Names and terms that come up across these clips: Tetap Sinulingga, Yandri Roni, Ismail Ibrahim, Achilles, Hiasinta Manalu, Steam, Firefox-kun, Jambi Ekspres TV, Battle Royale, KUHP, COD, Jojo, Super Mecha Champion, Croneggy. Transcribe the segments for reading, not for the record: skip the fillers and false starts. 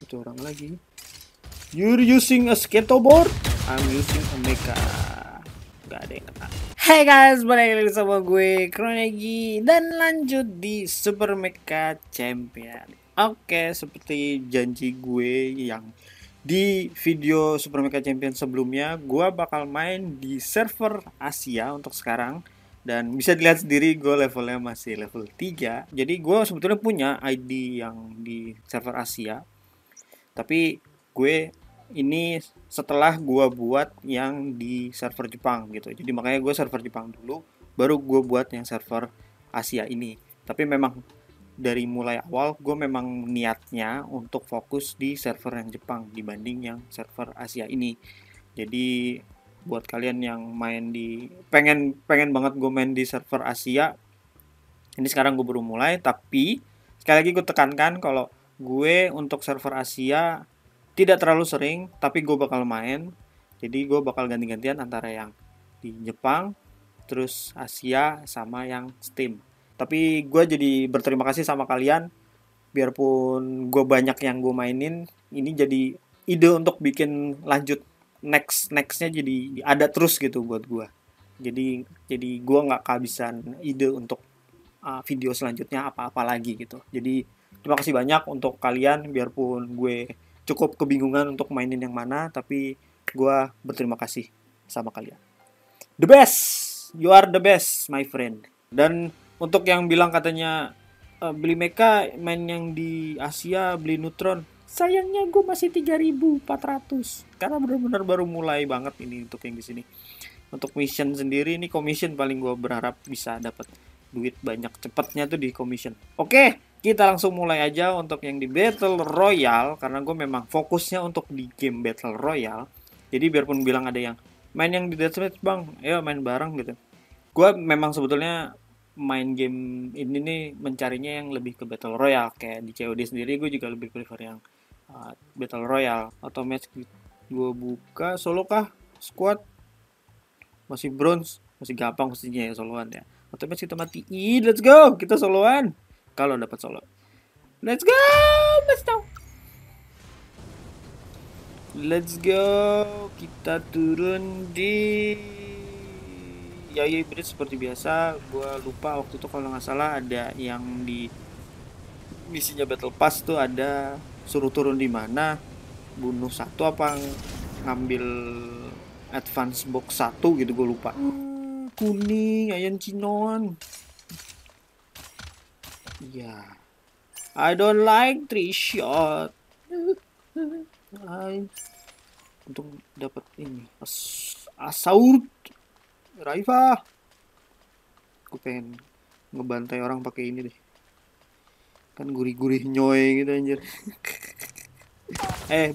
Itu orang lagi. You're using a skateboard? I'm using a mecha. Gak ada yang kena. Hey guys, balik lagi sama gue Croneggy dan lanjut di Super Mecha Champion. Oke, seperti janji gue yang di video Super Mecha Champion sebelumnya, gue bakal main di server Asia untuk sekarang. Dan bisa dilihat sendiri gue levelnya masih level 3. Jadi gue sebetulnya punya ID yang di server Asia. Tapi gue ini setelah gue buat yang di server Jepang gitu. Jadi makanya gue server Jepang dulu, baru gue buat yang server Asia ini. Tapi memang dari mulai awal gue memang niatnya untuk fokus di server yang Jepang dibanding yang server Asia ini. Jadi buat kalian yang main di pengen banget gue main di server Asia ini, sekarang gue baru mulai. Tapi sekali lagi gue tekankan kalau gue untuk server Asia tidak terlalu sering, tapi gue bakal main. Jadi gue bakal ganti-gantian antara yang di Jepang, terus Asia, sama yang Steam. Tapi gue jadi berterima kasih sama kalian, biarpun gue banyak yang gue mainin, ini jadi ide untuk bikin lanjut nextnya jadi ada terus gitu buat gue. Jadi gue nggak kehabisan ide untuk video selanjutnya apa-apa lagi gitu. Jadi terima kasih banyak untuk kalian, biarpun gue cukup kebingungan untuk mainin yang mana, tapi gue berterima kasih sama kalian. The best, you are the best my friend. Dan untuk yang bilang katanya beli mecha main yang di Asia, beli Neutron, sayangnya gue masih 3.400 karena benar-benar baru mulai banget ini untuk yang di sini. Untuk mission sendiri ini commission paling gue berharap bisa dapat duit banyak cepatnya tuh di commission. Oke, kita langsung mulai aja untuk yang di Battle Royale karena gue memang fokusnya untuk di game Battle Royale. Jadi biarpun bilang ada yang main yang di Deathmatch bang, ayo main bareng gitu. Gue memang sebetulnya main game ini nih mencarinya yang lebih ke Battle Royale. Kayak di COD sendiri gue juga lebih prefer yang Battle Royale. Atau match gue buka solo kah, squad masih bronze, masih gampang mestinya ya soloan ya. Atau match kita matiin, let's go, kita soloan kalau dapat solo. Let's go, let's go, let's go. Kita turun di Yai Bridge seperti biasa. Gue lupa waktu itu kalau nggak salah ada yang di misinya Battle Pass tuh ada suruh turun di mana, bunuh satu apa ngambil advance box 1 gitu, gue lupa. Kuning ayam cinon. Ya, I don't like 3 shot. Untung dapat ini asaut Raifa. Gue pengen ngebantai orang pakai ini deh. Kan gurih-gurih nyoy gitu anjir.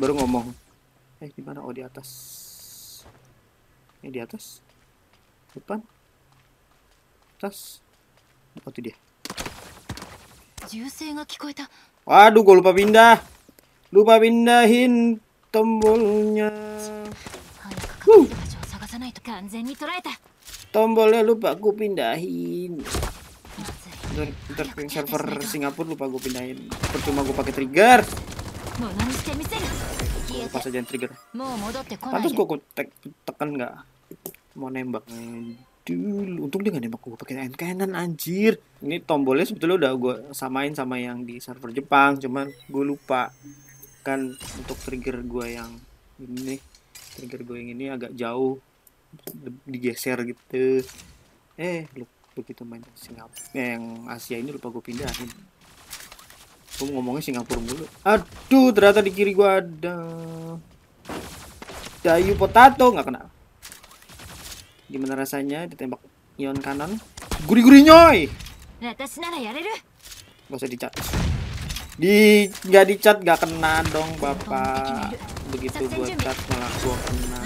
Baru ngomong. Gimana? Oh, di atas. Di atas. Depan. Atas. Apa tuh dia? Waduh, gue lupa pindah. Lupa pindahin tombolnya. Tombolnya lupa gue pindahin. Ntar server Singapura lupa gue pindahin. Percuma gue pakai trigger. Pas aja trigger. Pantas gue tekan nggak mau nembak dulu. Untung dia nggak nembak gue pakai tangan kanan anjir. Ini tombolnya sebetulnya udah gue samain sama yang di server Jepang, cuman gue lupa kan untuk trigger gue yang ini. Trigger gue yang ini agak jauh, digeser gitu. Begitu main Singapura yang Asia ini lupa gue pindahin. Gue ngomongnya Singapura mulu. Aduh, ternyata di kiri gue ada dayu potato. Nggak kena. Gimana rasanya ditembak ion kanan? Gurih-gurih nyoy. Gak usah dicat. Nggak dicat nggak kena dong bapak. Begitu buat cat malah gua kena.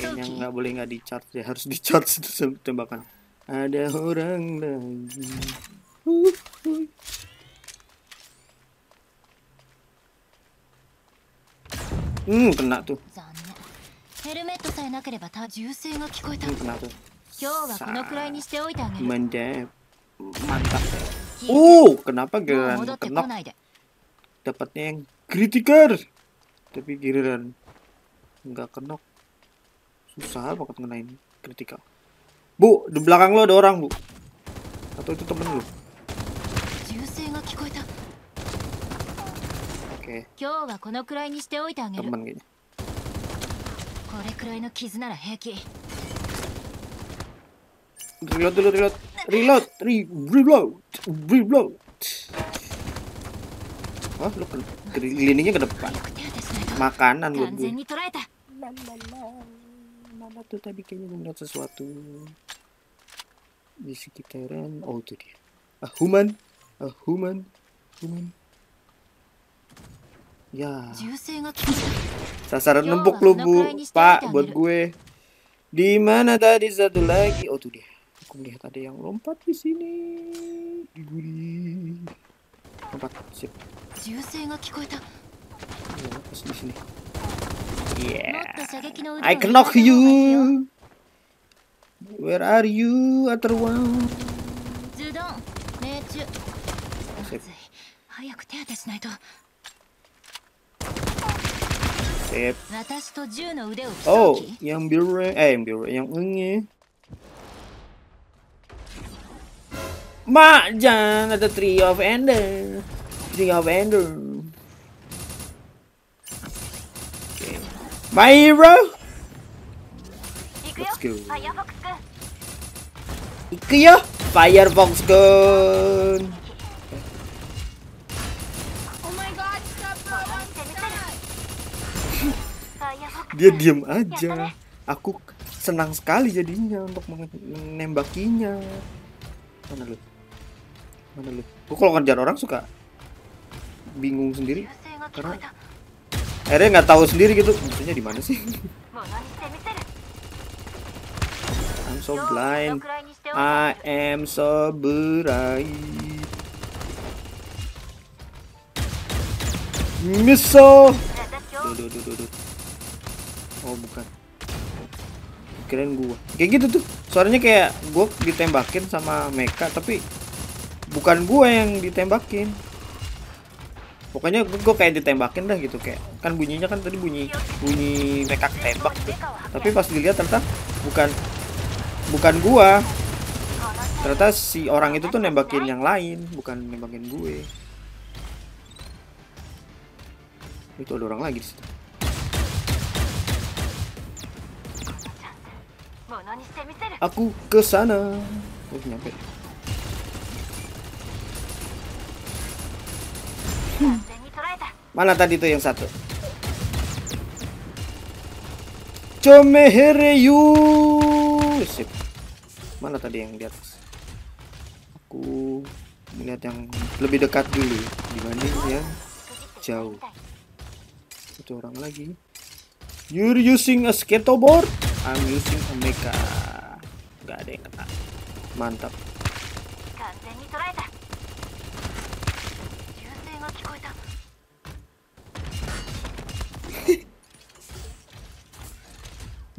Kayaknya nggak boleh nggak di-charge ya, harus di-charge tembakan. Ada orang lagi. Kena tuh. Kena tuh. Mantap. Mantap. Kenapa geran? Kena. Dapatnya yang Kritiker. Tapi giliran nggak kena. Susah banget ngenain kritikal. Bu, di belakang lo ada orang, Bu. Atau itu temen lo? Oke. Temen kayaknya. Reload dulu, reload. Reload, reload, reload. Wah, lo kelilingnya ke depan. Makanan lo, Bu. Mana tuh tadi kayaknya melihat sesuatu di sekitaran. Oh itu dia, human ya. Sasaran nempuk lu, Bu, Pak, buat gue. Di mana tadi satu lagi? Oh itu dia, aku melihat ada yang lompat di sini. Diguri lompat, sip ya, pas di sini. Yeah. I can knock you. Where are you, other one? Sip. Sip. Oh, yang biru, yang ungu. Mak, jangan ada Tree of Ender. My hero. Let's go. Iku yo, Firefox-kun. Oh my god, stop running. Dia diam aja. Aku senang sekali jadinya untuk menembakinya. Mana lu? Gua kalau ngejar orang suka bingung sendiri karena akhirnya nggak tahu sendiri gitu, maksudnya di mana sih? I'm so blind, I am so blind. Miso. Duh. Oh bukan. Kirain gua. Kayak gitu tuh. Suaranya kayak gua ditembakin sama Mecha, tapi bukan gua yang ditembakin. Pokoknya gue kayak ditembakin dah gitu, kayak kan bunyinya kan tadi bunyi Mecha tembak tuh. Tapi pas dilihat ternyata bukan gua. Ternyata si orang itu tuh nembakin yang lain, bukan nembakin gue. Itu ada orang lagi di situ. Aku ke sana. Oh, nyampe. Mana tadi tuh yang satu? Comehereyu. Sip. Mana tadi yang di atas? Aku melihat yang lebih dekat dulu dibanding yang jauh. Itu orang lagi. You're using a skateboard? I'm using a Mecha. Gak ada yang kena. Mantap.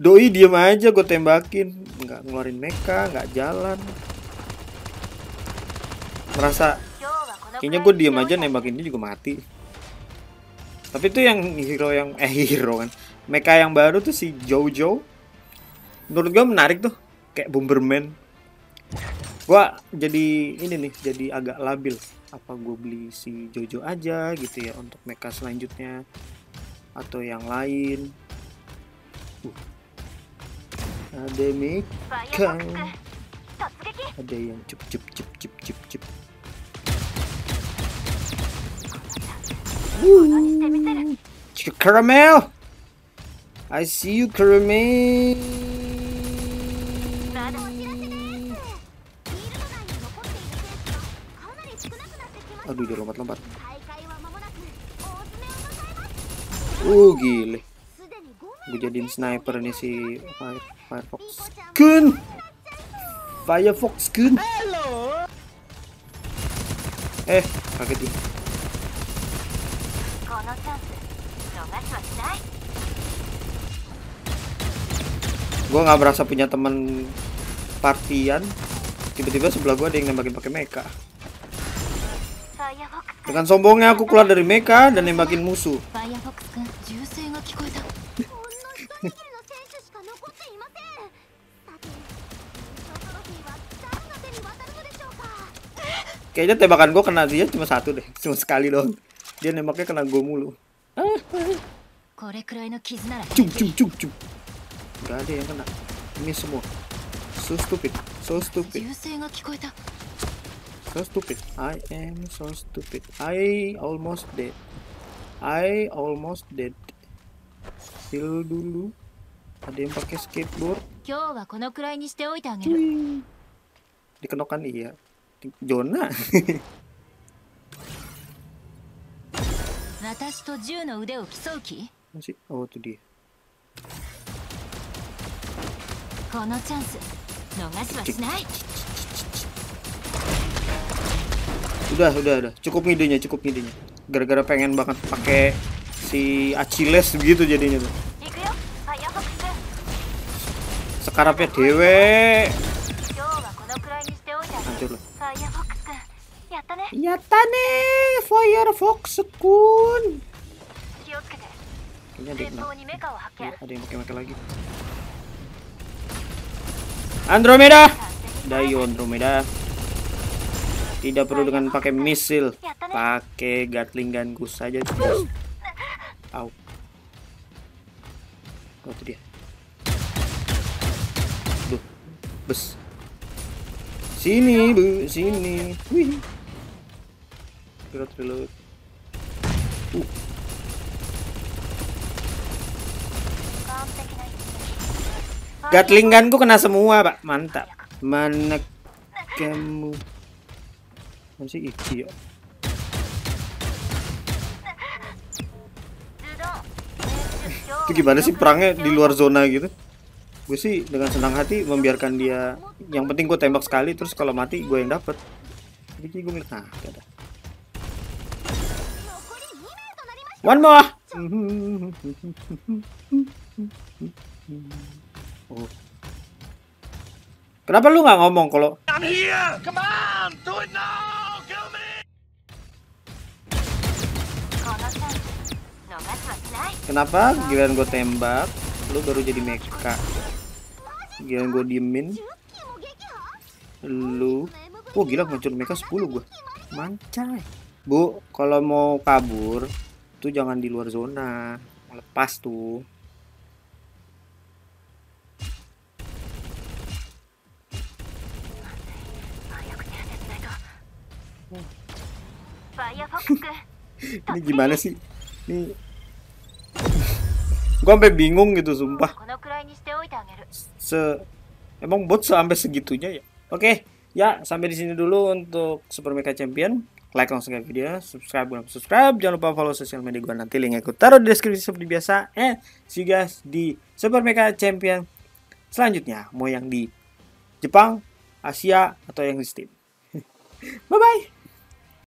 Doi diem aja, gue tembakin, nggak ngeluarin Mecha, nggak jalan. Merasa kayaknya gue diem aja nembakin dia juga mati. Tapi itu yang hero kan, Mecha yang baru tuh si Jojo. Menurut gue menarik tuh, kayak Bomberman. Gue jadi ini nih, jadi agak labil. Apa gue beli si Jojo aja gitu ya untuk Mecha selanjutnya atau yang lain? Ada Mecha, ada yang cip. Caramel, I see you, caramel. Aduh, dia lompat. Gile. Gue jadiin sniper nih si Firefox-kun. Kaget dia. Gue nggak merasa punya teman partian. Tiba-tiba sebelah gue ada yang nembakin pakai Mecha. Dengan sombongnya aku keluar dari mecha dan nembakin musuh. Kayaknya tembakan gue kena dia cuma satu deh, cuma sekali dong. Dia nembaknya kena gue mulu. Cung. Gak ada yang kena. Ini semua. So stupid. I am so stupid. I almost dead. Heal dulu. Ada yang pakai skateboard. Dikenokan iya. Jona. Masih. Oh itu dia. Udah. Cukup ngidenya. Gara-gara pengen banget pakai si Achilles begitu jadinya tuh. Sekarapnya dewe. Hancur loh. Yatane, Firefox-kun. Ini ada yang pakai lagi. Andromeda. Dayo Andromeda. Tidak perlu dengan pakai misil, pakai gatling gun gus saja. Au. Oh, itu dia. Duh, bes. Sini, bu, sini. Wih. Reload. Gatling gunku kena semua, Pak. Mantap. Mana kamu? Masih iki ya. Itu gimana sih perangnya di luar zona gitu? Gue sih dengan senang hati membiarkan dia. Yang penting gue tembak sekali terus kalau mati gue yang dapet. Iki gue milik. Nah, gak ada. One more. Oh. Kenapa lu nggak ngomong kalau? I'm here. Come on, do it now. Kenapa giliran gue tembak lu baru jadi mecha, giliran gue diemin lu? Oh gila, muncul mecha 10 gue mancai. Bu, kalau mau kabur tuh jangan di luar zona, lepas tuh. Ini gimana sih? Ini gue sampai bingung gitu sumpah. Emang bot sampai segitunya ya? Oke, ya sampai di sini dulu untuk Super Mecha Champion. Like langsung ke video, subscribe, jangan lupa follow sosial media gue, nanti linknya aku taruh di deskripsi seperti biasa. See you guys di Super Mecha Champion selanjutnya, mau yang di Jepang, Asia atau yang di Steam. Bye bye.